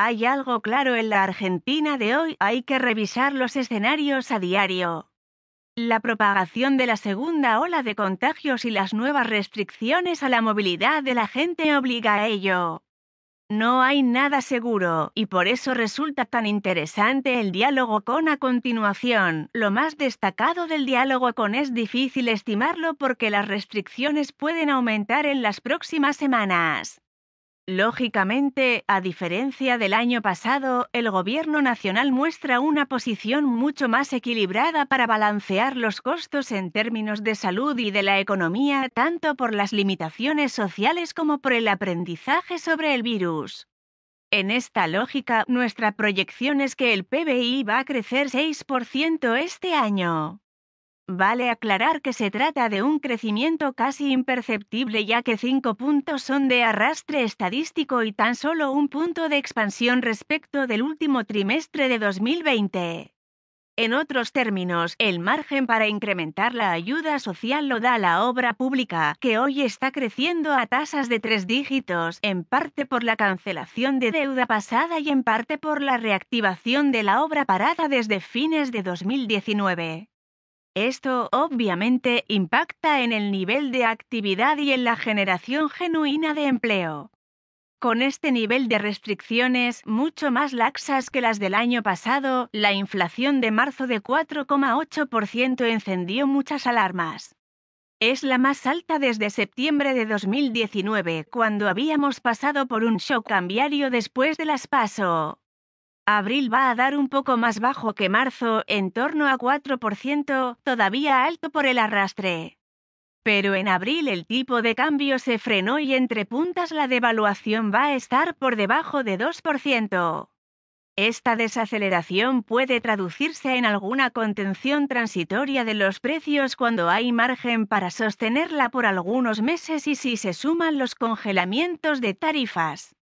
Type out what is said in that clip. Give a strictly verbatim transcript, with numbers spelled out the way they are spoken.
Hay algo claro en la Argentina de hoy, hay que revisar los escenarios a diario. La propagación de la segunda ola de contagios y las nuevas restricciones a la movilidad de la gente obliga a ello. No hay nada seguro, y por eso resulta tan interesante el diálogo con a continuación. Lo más destacado del diálogo con es difícil estimarlo porque las restricciones pueden aumentar en las próximas semanas. Lógicamente, a diferencia del año pasado, el Gobierno Nacional muestra una posición mucho más equilibrada para balancear los costos en términos de salud y de la economía, tanto por las limitaciones sociales como por el aprendizaje sobre el virus. En esta lógica, nuestra proyección es que el P B I va a crecer seis por ciento este año. Vale aclarar que se trata de un crecimiento casi imperceptible ya que cinco puntos son de arrastre estadístico y tan solo un punto de expansión respecto del último trimestre de dos mil veinte. En otros términos, el margen para incrementar la ayuda social lo da la obra pública, que hoy está creciendo a tasas de tres dígitos, en parte por la cancelación de deuda pasada y en parte por la reactivación de la obra parada desde fines de dos mil diecinueve. Esto, obviamente, impacta en el nivel de actividad y en la generación genuina de empleo. Con este nivel de restricciones, mucho más laxas que las del año pasado, la inflación de marzo de cuatro coma ocho por ciento encendió muchas alarmas. Es la más alta desde septiembre de dos mil diecinueve, cuando habíamos pasado por un shock cambiario después de las PASO. Abril va a dar un poco más bajo que marzo, en torno a cuatro por ciento, todavía alto por el arrastre. Pero en abril el tipo de cambio se frenó y entre puntas la devaluación va a estar por debajo de dos por ciento. Esta desaceleración puede traducirse en alguna contención transitoria de los precios cuando hay margen para sostenerla por algunos meses y si se suman los congelamientos de tarifas.